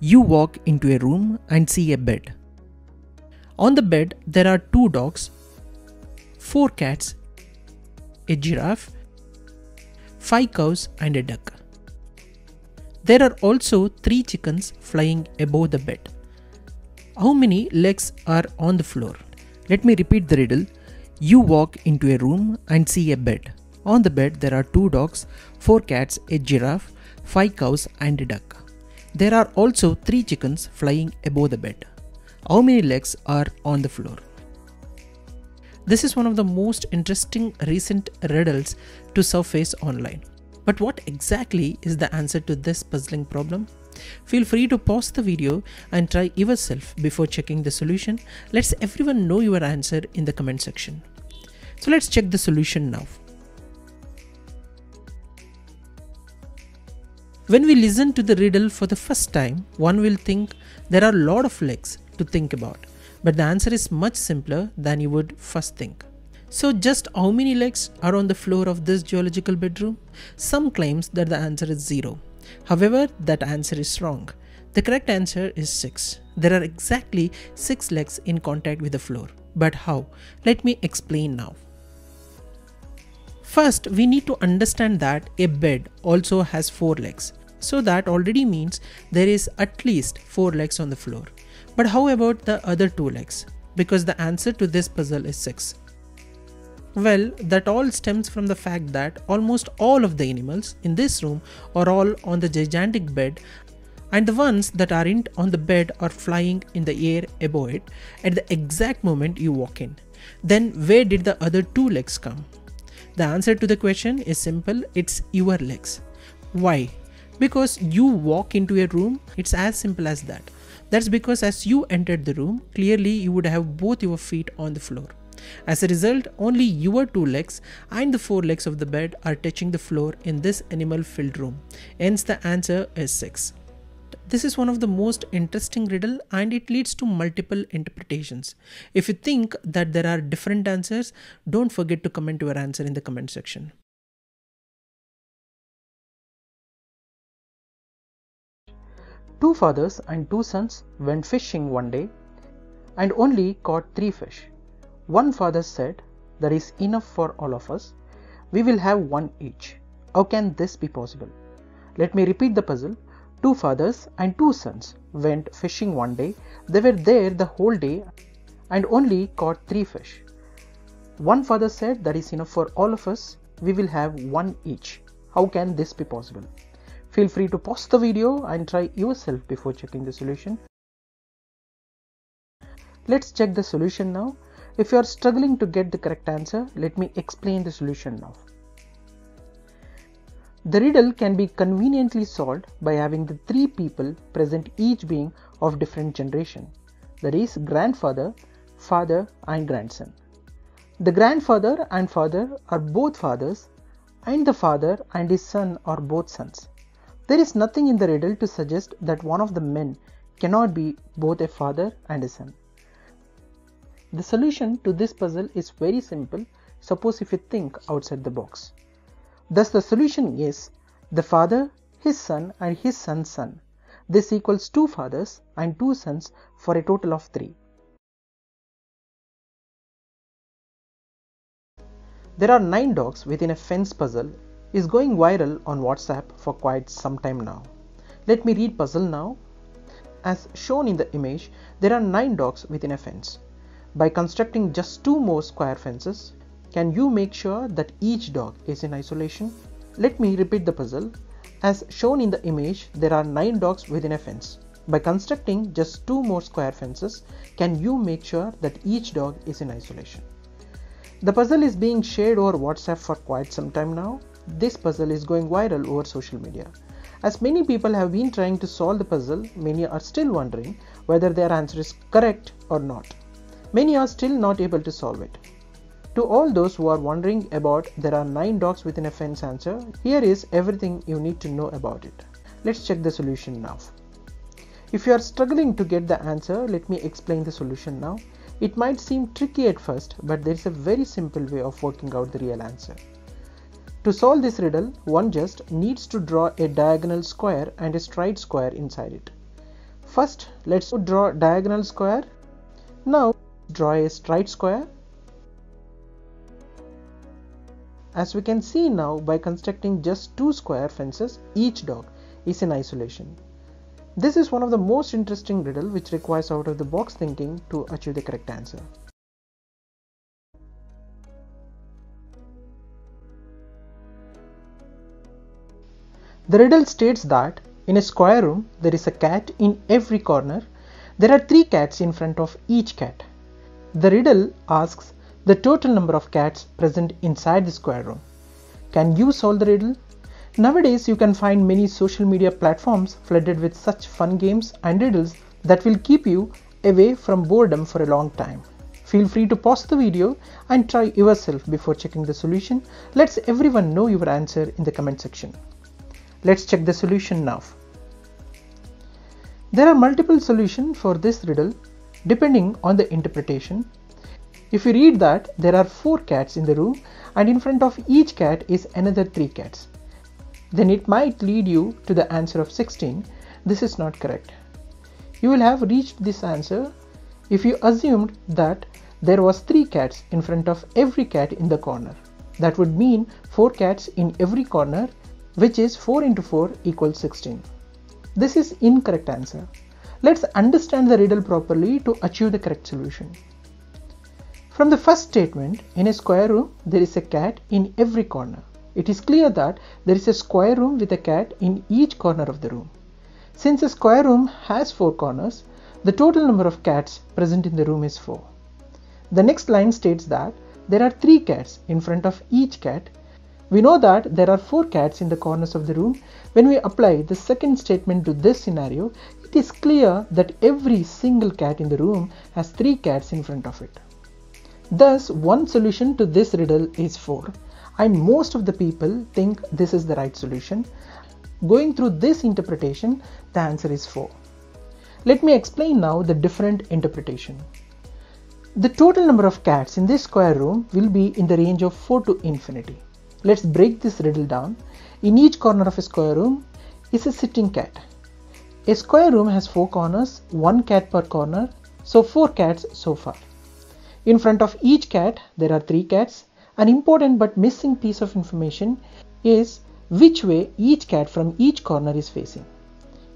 You walk into a room and see a bed. On the bed, there are 2 dogs, 4 cats, a giraffe, 5 cows and a duck. There are also 3 chickens flying above the bed. How many legs are on the floor? Let me repeat the riddle. You walk into a room and see a bed. On the bed, there are 2 dogs, 4 cats, a giraffe, 5 cows and a duck. There are also 3 chickens flying above the bed. How many legs are on the floor? This is one of the most interesting recent riddles to surface online. But what exactly is the answer to this puzzling problem? Feel free to pause the video and try yourself before checking the solution. Let's everyone know your answer in the comment section. So let's check the solution now. When we listen to the riddle for the first time, one will think there are a lot of legs to think about, but the answer is much simpler than you would first think. So just how many legs are on the floor of this geological bedroom? Some claims that the answer is 0. However, that answer is wrong. The correct answer is 6. There are exactly 6 legs in contact with the floor. But how? Let me explain now. First, we need to understand that a bed also has 4 legs. So that already means there is at least 4 legs on the floor. But how about the other 2 legs? Because the answer to this puzzle is 6. Well, that all stems from the fact that almost all of the animals in this room are all on the gigantic bed, and the ones that aren't on the bed are flying in the air above it at the exact moment you walk in. Then where did the other 2 legs come? The answer to the question is simple, it's your legs. Why? Because you walk into a room, it's as simple as that. That's because as you entered the room, clearly you would have both your feet on the floor. As a result, only your 2 legs and the 4 legs of the bed are touching the floor in this animal-filled room. Hence the answer is 6. This is one of the most interesting riddle and it leads to multiple interpretations. If you think that there are different answers, don't forget to comment your answer in the comment section. Two fathers and 2 sons went fishing one day and only caught 3 fish. One father said, "There is enough for all of us. We will have one each. How can this be possible?" Let me repeat the puzzle. 2 fathers and 2 sons went fishing one day. They were there the whole day and only caught 3 fish. One father said, "There is enough for all of us. We will have one each. How can this be possible?" Feel free to pause the video and try yourself before checking the solution. Let's check the solution now. If you are struggling to get the correct answer, let me explain the solution now. The riddle can be conveniently solved by having the 3 people present, each being of different generation. There is grandfather, father and grandson. The grandfather and father are both fathers and the father and his son are both sons. There is nothing in the riddle to suggest that one of the men cannot be both a father and a son. The solution to this puzzle is very simple, suppose if you think outside the box. Thus the solution is the father, his son and his son's son. This equals 2 fathers and 2 sons for a total of 3. There are 9 dogs within a fence puzzle is going viral on WhatsApp for quite some time now. Let me read puzzle now. As shown in the image, there are 9 dogs within a fence. By constructing just 2 more square fences, can you make sure that each dog is in isolation? Let me repeat the puzzle. As shown in the image, there are 9 dogs within a fence. By constructing just 2 more square fences, can you make sure that each dog is in isolation? The puzzle is being shared over WhatsApp for quite some time now. This puzzle is going viral over social media. As many people have been trying to solve the puzzle, many are still wondering whether their answer is correct or not. Many are still not able to solve it. To all those who are wondering about there are 9 dogs within a fence answer, here is everything you need to know about it. Let's check the solution now. If you are struggling to get the answer, let me explain the solution now. It might seem tricky at first, but there is a very simple way of working out the real answer. To solve this riddle, one just needs to draw a diagonal square and a straight square inside it. First, let's draw a diagonal square. Now, draw a straight square. As we can see now, by constructing just two square fences, each dog is in isolation. This is one of the most interesting riddle which requires out-of-the-box thinking to achieve the correct answer. The riddle states that in a square room, there is a cat in every corner. There are three cats in front of each cat. The riddle asks the total number of cats present inside the square room. Can you solve the riddle? Nowadays, you can find many social media platforms flooded with such fun games and riddles that will keep you away from boredom for a long time. Feel free to pause the video and try yourself before checking the solution. Let's everyone know your answer in the comment section. Let's check the solution now. There are multiple solutions for this riddle depending on the interpretation. If you read that, there are 4 cats in the room and in front of each cat is another 3 cats. Then it might lead you to the answer of 16. This is not correct. You will have reached this answer if you assumed that there was 3 cats in front of every cat in the corner. That would mean 4 cats in every corner, which is 4 into 4 equals 16. This is incorrect answer. Let's understand the riddle properly to achieve the correct solution. From the first statement, in a square room, there is a cat in every corner. It is clear that there is a square room with a cat in each corner of the room. Since a square room has 4 corners, the total number of cats present in the room is 4. The next line states that there are 3 cats in front of each cat. We know that there are 4 cats in the corners of the room. When we apply the second statement to this scenario, it is clear that every single cat in the room has 3 cats in front of it. Thus, one solution to this riddle is 4, and most of the people think this is the right solution. Going through this interpretation, the answer is 4. Let me explain now the different interpretation. The total number of cats in this square room will be in the range of 4 to infinity. Let's break this riddle down. In each corner of a square room is a sitting cat. A square room has 4 corners, 1 cat per corner, so 4 cats so far. In front of each cat, there are 3 cats. An important but missing piece of information is which way each cat from each corner is facing.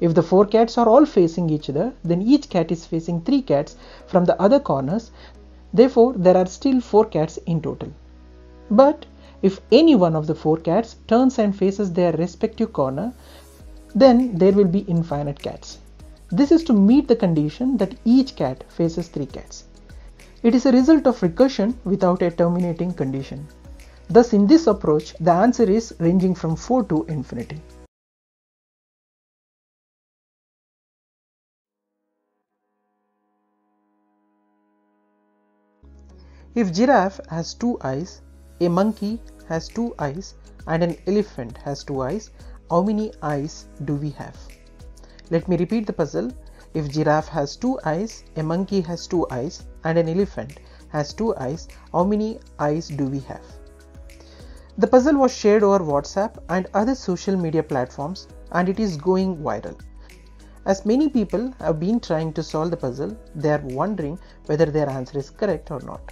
If the 4 cats are all facing each other, then each cat is facing 3 cats from the other corners. Therefore, there are still 4 cats in total. But if any one of the 4 cats turns and faces their respective corner, then there will be infinite cats. This is to meet the condition that each cat faces 3 cats. It is a result of recursion without a terminating condition. Thus, in this approach, the answer is ranging from 4 to infinity. If giraffe has 2 eyes, a monkey has 2 eyes and an elephant has 2 eyes. How many eyes do we have? Let me repeat the puzzle. If giraffe has 2 eyes, a monkey has 2 eyes and an elephant has 2 eyes, how many eyes do we have? The puzzle was shared over WhatsApp and other social media platforms and it is going viral. As many people have been trying to solve the puzzle, they are wondering whether their answer is correct or not.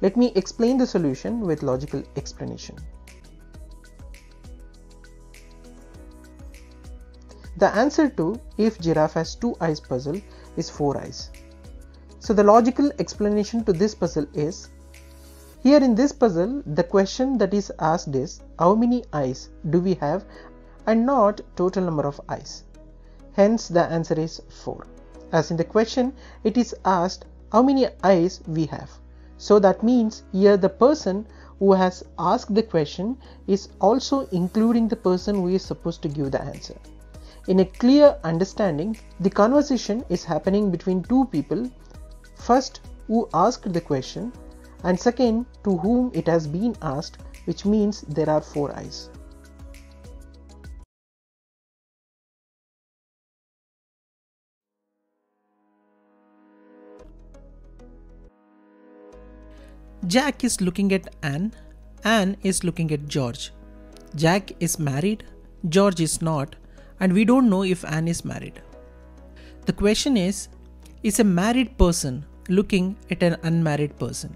Let me explain the solution with logical explanation. The answer to if giraffe has 2 eyes puzzle is 4 eyes. So the logical explanation to this puzzle is, here in this puzzle, the question that is asked is how many eyes do we have and not total number of eyes. Hence the answer is 4. As in the question, it is asked how many eyes we have. So that means here the person who has asked the question is also including the person who is supposed to give the answer. In a clear understanding, the conversation is happening between 2 people, first who asked the question and second to whom it has been asked, which means there are 4 eyes. Jack is looking at Anne. Anne is looking at George. Jack is married. George is not. And we don't know if Anne is married. The question is a married person looking at an unmarried person?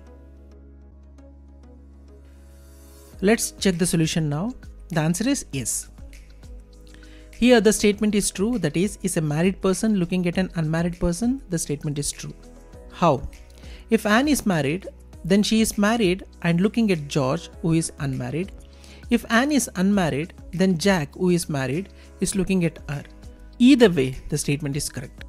Let's check the solution now. The answer is yes. Here the statement is true, that is a married person looking at an unmarried person, the statement is true. How? If Anne is married, then she is married and looking at George, who is unmarried. If Anne is unmarried, then Jack, who is married, is looking at her. Either way, the statement is correct.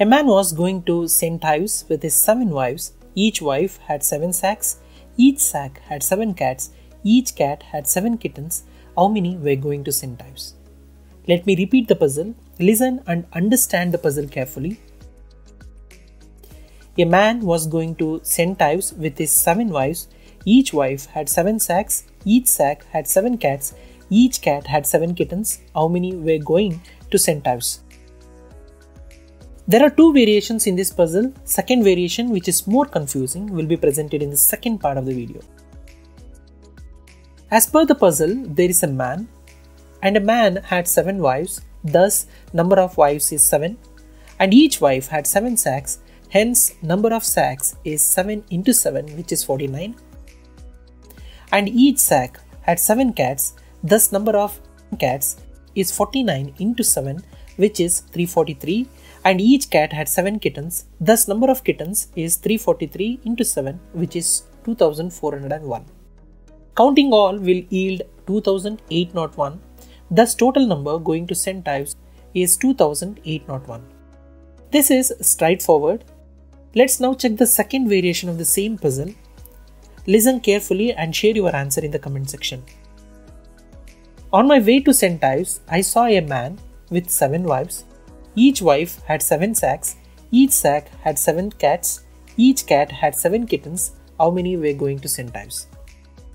A man was going to St. Ives with his 7 wives. Each wife had 7 sacks, each sack had 7 cats, each cat had 7 kittens. How many were going to St. Ives? Let me repeat the puzzle. Listen and understand the puzzle carefully. A man was going to St. Ives with his 7 wives. Each wife had 7 sacks, each sack had 7 cats, each cat had 7 kittens. How many were going to St. Ives? There are 2 variations in this puzzle. Second variation, which is more confusing, will be presented in the second part of the video. As per the puzzle, there is a man, and a man had 7 wives, thus number of wives is 7, and each wife had 7 sacks, hence number of sacks is 7 into 7, which is 49, and each sack had 7 cats, thus number of cats is 49 into 7, which is 343. And each cat had 7 kittens, thus number of kittens is 343 into 7, which is 2401. Counting all will yield 2801, thus total number going to St. Ives is 2801. This is straightforward. Let's now check the second variation of the same puzzle. Listen carefully and share your answer in the comment section. On my way to St. Ives, I saw a man with 7 wives. Each wife had 7 sacks, each sack had 7 cats, each cat had 7 kittens. How many were going to St. Ives?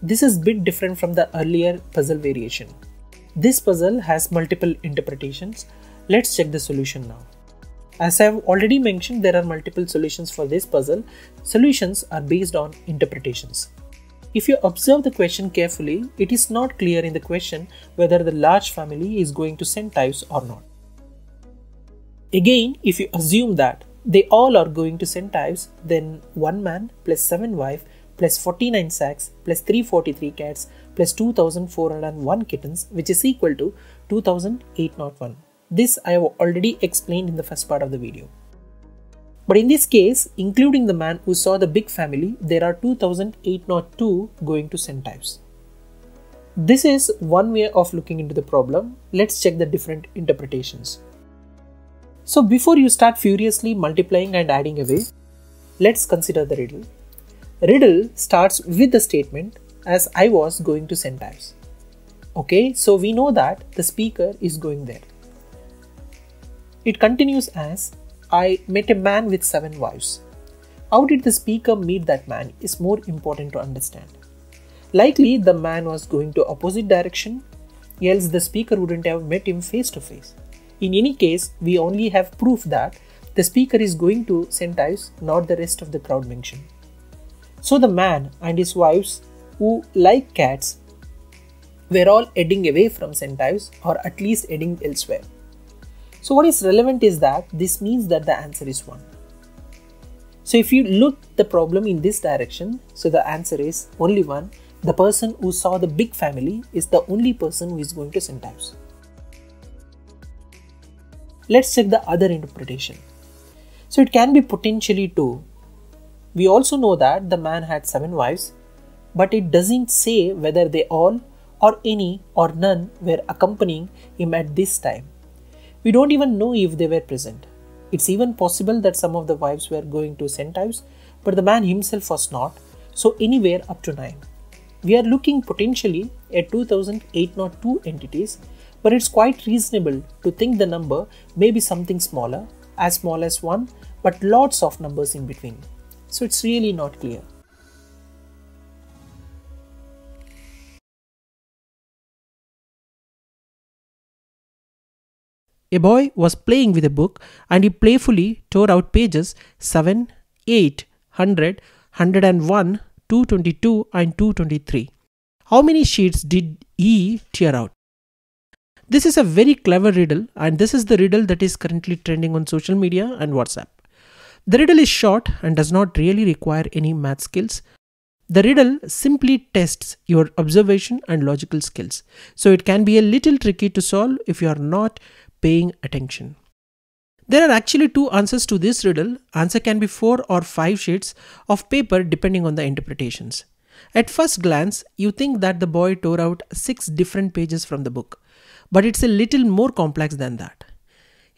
This is a bit different from the earlier puzzle variation. This puzzle has multiple interpretations. Let's check the solution now. As I have already mentioned, there are multiple solutions for this puzzle. Solutions are based on interpretations. If you observe the question carefully, it is not clear in the question whether the large family is going to St. Ives or not. Again, if you assume that they all are going to St. Ives, then 1 man plus 7 wives plus 49 sacks plus 343 cats plus 2401 kittens, which is equal to 2801. This I have already explained in the first part of the video. But in this case, including the man who saw the big family, there are 2802 going to St. Ives. This is one way of looking into the problem. Let's check the different interpretations. So before you start furiously multiplying and adding away, let's consider the riddle. Riddle starts with the statement, as I was going to St. Ives. Okay, so we know that the speaker is going there. It continues as, I met a man with 7 wives. How did the speaker meet that man is more important to understand. Likely the man was going to opposite direction, else the speaker wouldn't have met him face to face. In any case, we only have proof that the speaker is going to St. Ives, not the rest of the crowd mentioned. So the man and his wives, who like cats, were all heading away from St. Ives, or at least heading elsewhere. So what is relevant is that this means that the answer is 1. So if you look the problem in this direction, so the answer is only 1. The person who saw the big family is the only person who is going to St. Ives. Let's check the other interpretation. So it can be potentially 2. We also know that the man had 7 wives, but it doesn't say whether they all or any or none were accompanying him at this time. We don't even know if they were present. It's even possible that some of the wives were going to St. Ives, but the man himself was not, so anywhere up to 9. We are looking potentially at 2802 entities, but it's quite reasonable to think the number may be something smaller, as small as 1, but lots of numbers in between. So it's really not clear. A boy was playing with a book and he playfully tore out pages 7, 8, 100, 101, 222 and 223. How many sheets did E tear out? This is a very clever riddle, and this is the riddle that is currently trending on social media and WhatsApp. The riddle is short and does not really require any math skills. The riddle simply tests your observation and logical skills. So it can be a little tricky to solve if you are not paying attention. There are actually two answers to this riddle. Answer can be 4 or 5 sheets of paper depending on the interpretations. At first glance, you think that the boy tore out 6 different pages from the book. But it's a little more complex than that.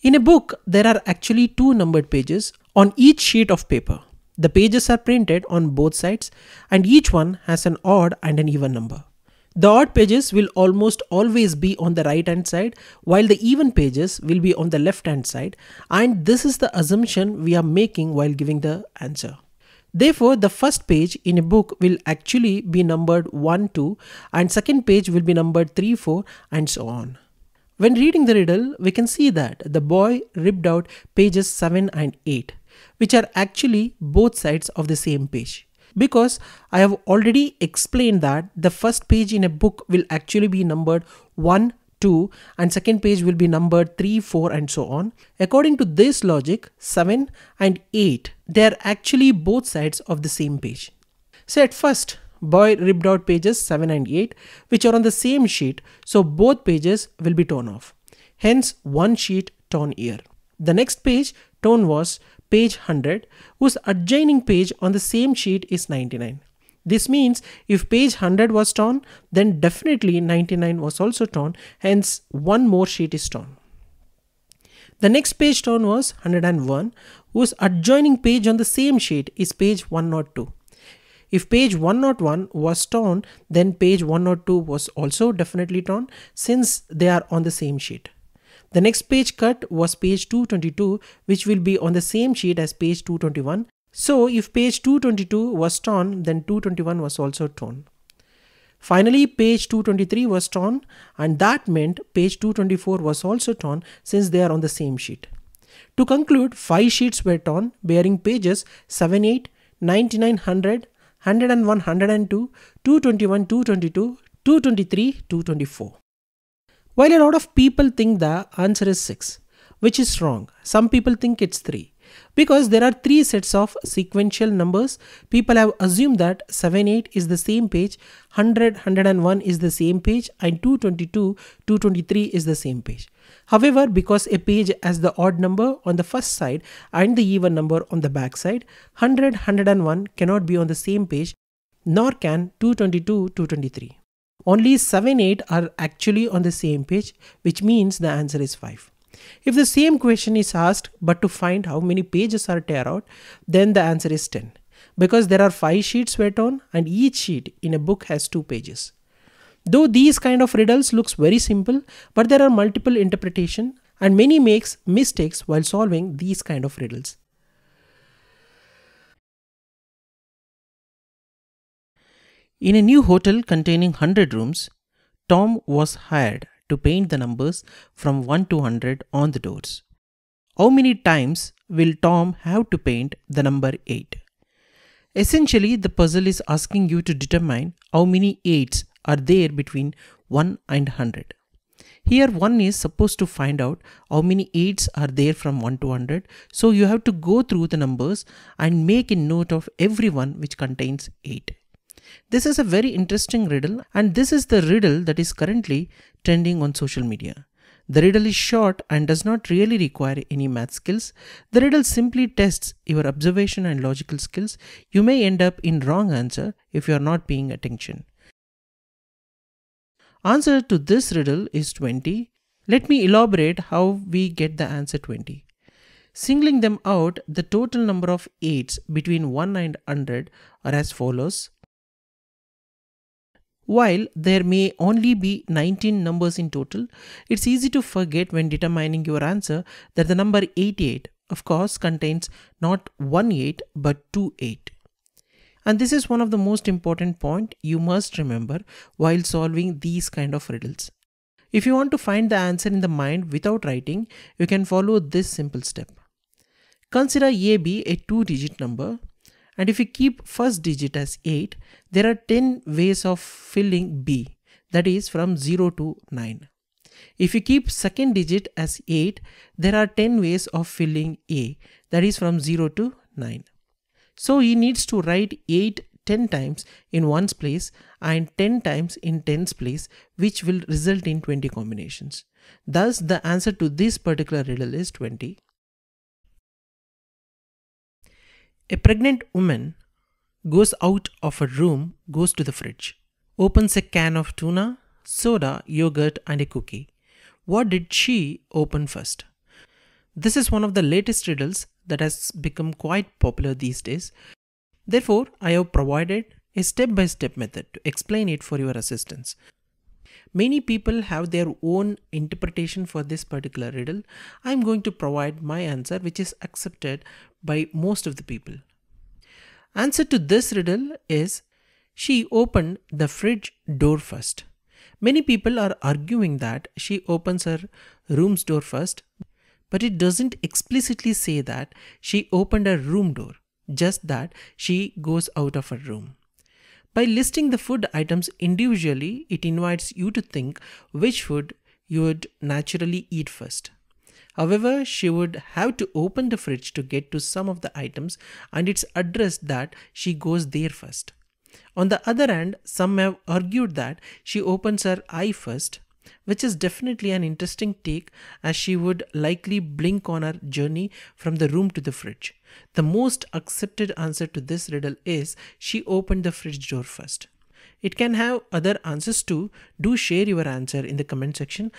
In a book, there are actually 2 numbered pages on each sheet of paper. The pages are printed on both sides and each one has an odd and an even number. The odd pages will almost always be on the right hand side while the even pages will be on the left hand side, and this is the assumption we are making while giving the answer. Therefore, the first page in a book will actually be numbered 1, 2 and second page will be numbered 3, 4 and so on. When reading the riddle, we can see that the boy ripped out pages 7 and 8. Which are actually both sides of the same page. Because I have already explained that the first page in a book will actually be numbered 1, 2 and second page will be numbered 3, 4 and so on. According to this logic, 7 and 8, they are actually both sides of the same page. So at first, boy ripped out pages 7 and 8 which are on the same sheet, so both pages will be torn off. Hence, one sheet torn here. The next page torn was page 100, whose adjoining page on the same sheet is 99. This means if page 100 was torn, then definitely 99 was also torn, hence one more sheet is torn. The next page torn was 101, whose adjoining page on the same sheet is page 102. If page 101 was torn, then page 102 was also definitely torn, since they are on the same sheet. The next page cut was page 222, which will be on the same sheet as page 221. So if page 222 was torn, then 221 was also torn. Finally, page 223 was torn, and that meant page 224 was also torn, since they are on the same sheet. To conclude, 5 sheets were torn bearing pages 7, 8, 99, 100, 101, 102, 221, 222, 223, 224. While a lot of people think the answer is 6, which is wrong, some people think it's 3. Because there are 3 sets of sequential numbers, people have assumed that 7, 8 is the same page, 100, 101 is the same page and 222, 223 is the same page. However, because a page has the odd number on the first side and the even number on the back side, 100, 101 cannot be on the same page, nor can 222, 223. Only 7, 8 are actually on the same page, which means the answer is 5. If the same question is asked but to find how many pages are tear out, then the answer is 10. Because there are 5 sheets were torn and each sheet in a book has 2 pages. Though these kind of riddles looks very simple, but there are multiple interpretations and many makes mistakes while solving these kind of riddles. In a new hotel containing 100 rooms, Tom was hired to paint the numbers from 1 to 100 on the doors. How many times will Tom have to paint the number 8? Essentially, the puzzle is asking you to determine how many 8s are there between 1 and 100. Here 1 is supposed to find out how many 8s are there from 1 to 100, so you have to go through the numbers and make a note of every one which contains 8. This is a very interesting riddle, and this is the riddle that is currently trending on social media. The riddle is short and does not really require any math skills. The riddle simply tests your observation and logical skills. You may end up in wrong answer if you are not paying attention. Answer to this riddle is 20. Let me elaborate how we get the answer 20. Singling them out, the total number of 8s between 1 and 100 are as follows. While there may only be 19 numbers in total, it's easy to forget when determining your answer that the number 88, of course, contains not 1 8 but 2 8. And this is one of the most important points you must remember while solving these kind of riddles. If you want to find the answer in the mind without writing, you can follow this simple step. Consider AB a 2-digit number And if we keep first digit as 8, there are 10 ways of filling B, that is from 0 to 9. If we keep second digit as 8, there are 10 ways of filling A, that is from 0 to 9. So he needs to write 8 10 times in 1's place and 10 times in 10's place, which will result in 20 combinations. Thus, the answer to this particular riddle is 20. A pregnant woman goes out of her room, goes to the fridge, opens a can of tuna, soda, yogurt and a cookie. What did she open first? This is one of the latest riddles that has become quite popular these days. Therefore, I have provided a step-by-step method to explain it for your assistance. Many people have their own interpretation for this particular riddle. I am going to provide my answer, which is accepted by most of the people. Answer to this riddle is, she opened the fridge door first. Many people are arguing that she opens her room's door first, but it doesn't explicitly say that she opened her room door, just that she goes out of her room. By listing the food items individually, it invites you to think which food you would naturally eat first. However, she would have to open the fridge to get to some of the items, and it's addressed that she goes there first. On the other hand, some have argued that she opens her eye first, which is definitely an interesting take, as she would likely blink on her journey from the room to the fridge. The most accepted answer to this riddle is, she opened the fridge door first. It can have other answers too. Do share your answer in the comment section,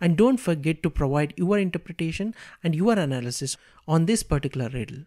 and don't forget to provide your interpretation and your analysis on this particular riddle.